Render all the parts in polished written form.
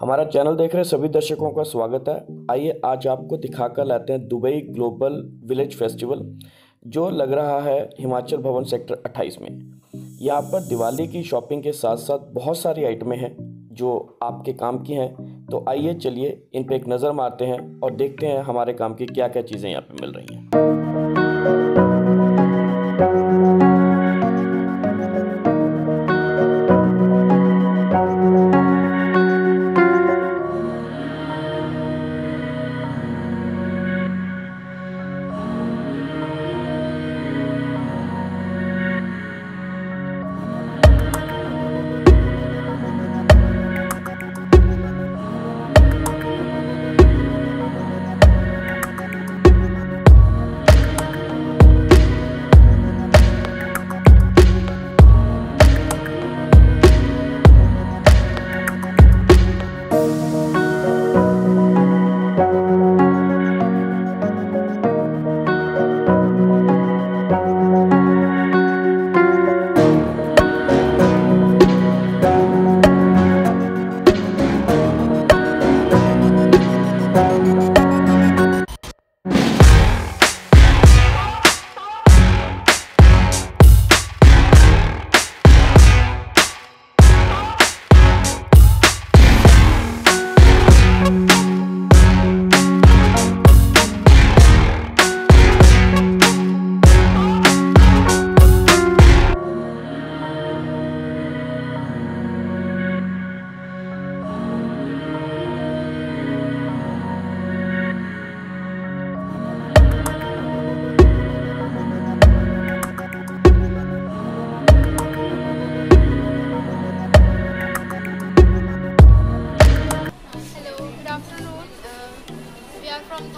हमारा चैनल देख रहे सभी दर्शकों का स्वागत है। आइए आज आपको दिखाकर लाते हैं दुबई ग्लोबल विलेज फेस्टिवल, जो लग रहा है हिमाचल भवन सेक्टर 28 में। यहाँ पर दिवाली की शॉपिंग के साथ साथ बहुत सारी आइटमें हैं जो आपके काम की हैं। तो आइए चलिए इन पर एक नज़र मारते हैं और देखते हैं हमारे काम की क्या क्या चीज़ें यहाँ पर मिल रही हैं।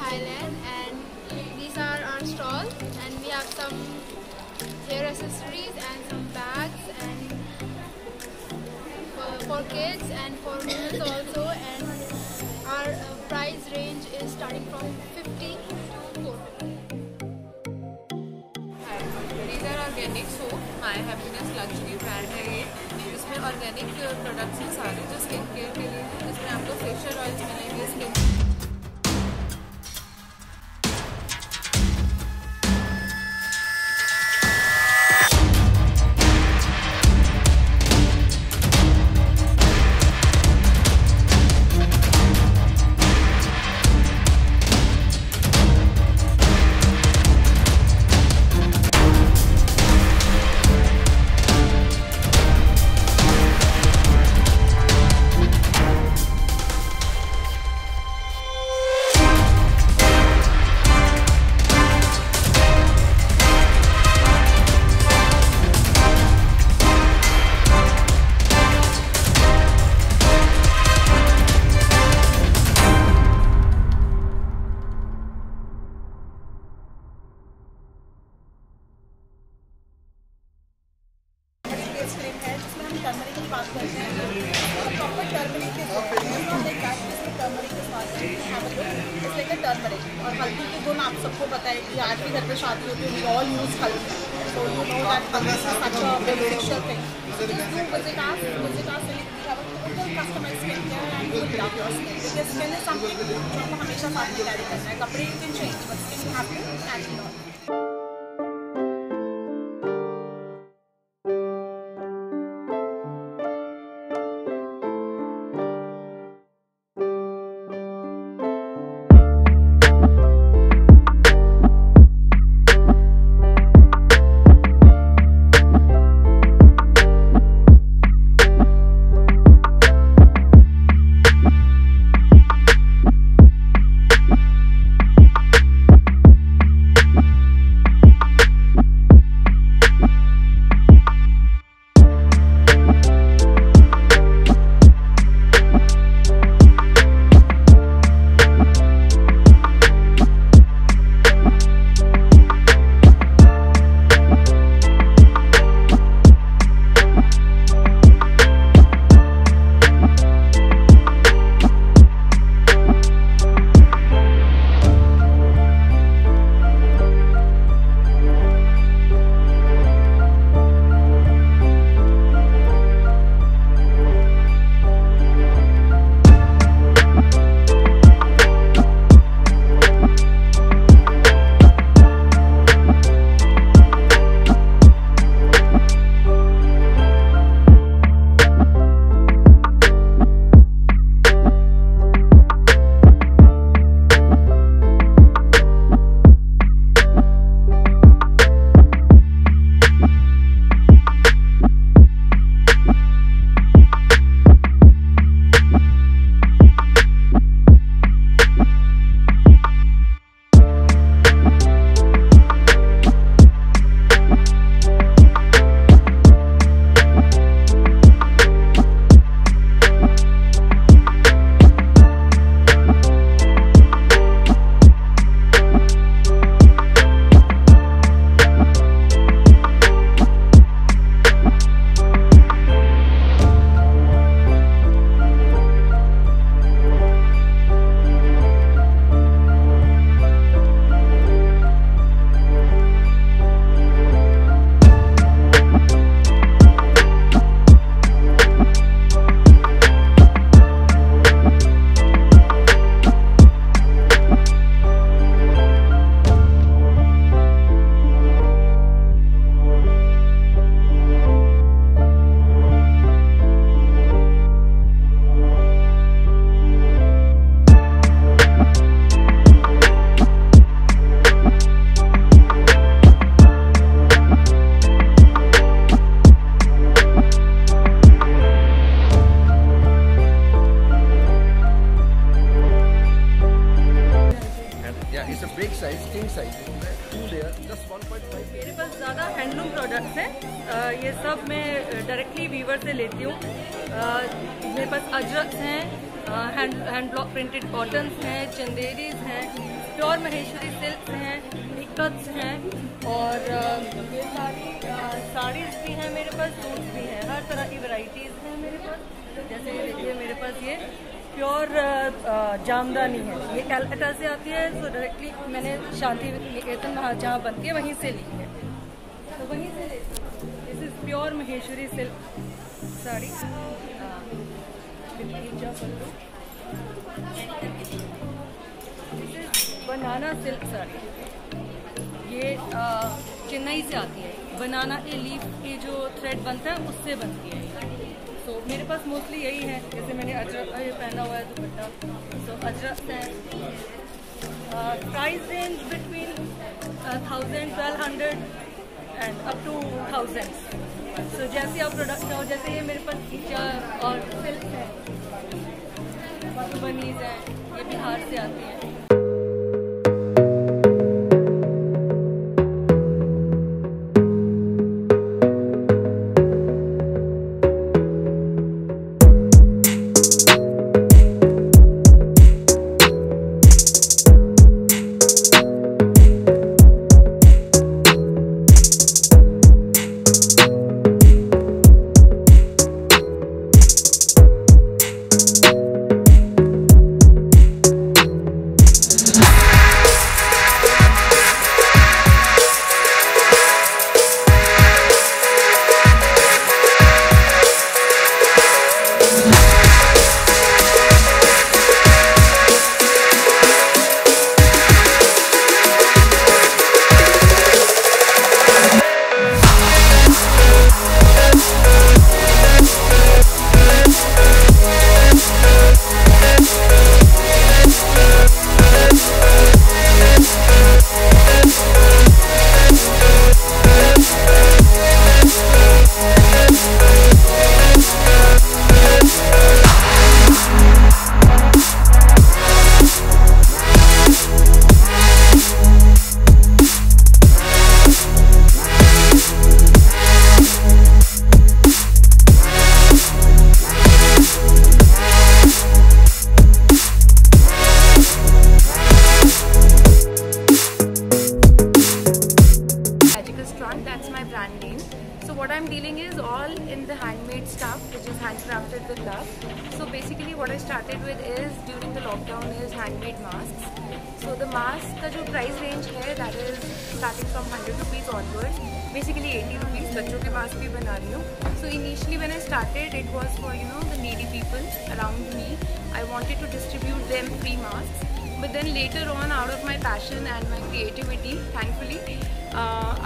Thailand, and these are our stalls, and we have some hair accessories and some bags and for kids and for women also, and our price range is starting from 50 to 450. These are organic soap, my happiness luxury brand hai, usme organic products hain sare jo skin care ke liye hain, usme aapko facial oils milenge skin कपड़े। size, king size, 2 layer, just 1.5. मेरे पास ज़्यादा handloom products हैं, ये सब मैं directly Weaver से लेती हूँ। मेरे पास अजरक्स हैं, हैंड ब्लॉक प्रिंटेड कॉटन्स हैं, चंदेरीज हैं, प्योर महेश्वरी सिल्क हैं, इक्कत्स हैं, और ये सारी साड़ीज भी हैं मेरे पास, सूट्स भी हैं, हर तरह की वैरायटीज़ हैं मेरे पास। जैसे ये देखिए मेरे पास ये प्योर जामदानी है, ये कलकत्ता से आती है, तो डायरेक्टली मैंने शांति निकेतन जहाँ बनती है वहीं से ली है, तो वहीं से ले। This is pure Maheshwari silk sari. This is banana silk sari, ये चेन्नई से आती है, बनाना के लीफ के जो थ्रेड बनता है उससे बनती है। तो मेरे पास मोस्टली यही है, जैसे मैंने अजरक पहना हुआ है दुपट्टा, तो अजरक है। Price range between 1,000, 1,200 and up to 1,000। So जैसे आप प्रोडक्ट चाहो, जैसे ये मेरे पास खींचा और सिल्क है, मधुबनीज है, ये बिहार से आती है।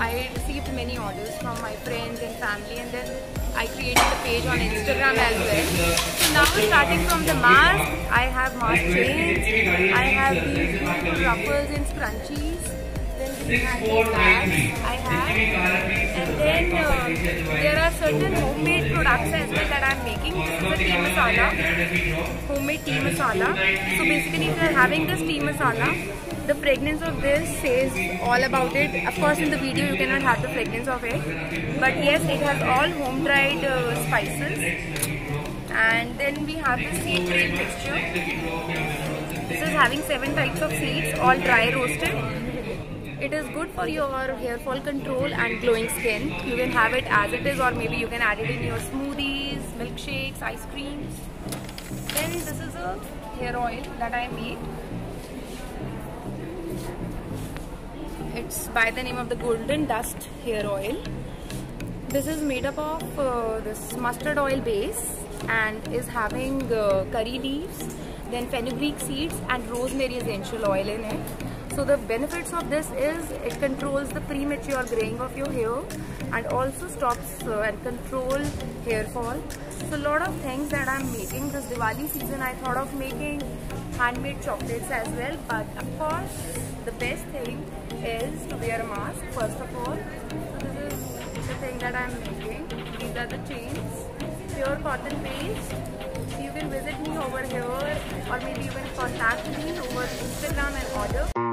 I received many orders from my friends and family, and then I created a page on Instagram as well. So now starting from the mask, I have mask chains, I have these beautiful ruffles and scrunchies, then these handmade bags I have, and then there are certain homemade products as well that I am making. This is a tea masala, homemade tea masala. So basically if you are having this tea masala, the fragrance of this says all about it. Of course in the video you cannot have the fragrance of it, but yes, it has all home dried spices. And then we have the seed trail mixture. This is having 7 types of seeds, all dry roasted. It is good for your hair fall control and glowing skin. You can have it as it is, or maybe you can add it in your smoothies, milkshakes, ice creams. Then this is a hair oil that I made. It's by the name of the Golden Dust Hair Oil. This is made up of this mustard oil base and is having curry leaves, then fenugreek seeds and rosemary essential oil in it. So the benefits of this is it controls the premature graying of your hair and also stops and controls hair fall. So a lot of things that I'm making. This Diwali season I thought of making handmade chocolates as well, but of course the best thing is to wear a mask first of all. So this is the thing that I am making. These are the chains, pure cotton paste. So you can visit me over here, or maybe you can contact me over Instagram and order.